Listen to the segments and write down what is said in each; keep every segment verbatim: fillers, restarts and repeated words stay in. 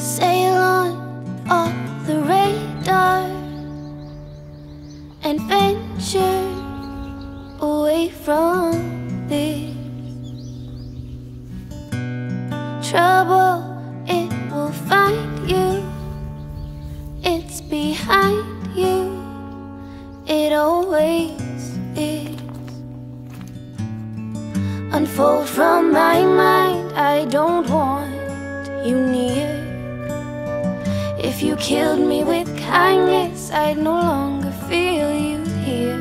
sail on off the radar and venture away from this trouble. It will find you, it's behind you, it always is. Unfold from my mind, I don't want you near. If you killed me with kindness, I'd no longer feel you here.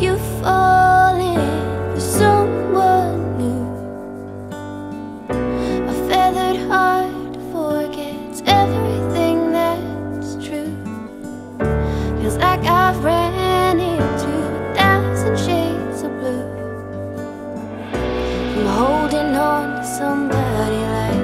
You've fallen for someone new. A feathered heart forgets everything that's true. Feels like I've ran into a thousand shades of blue. I'm holding on to somebody like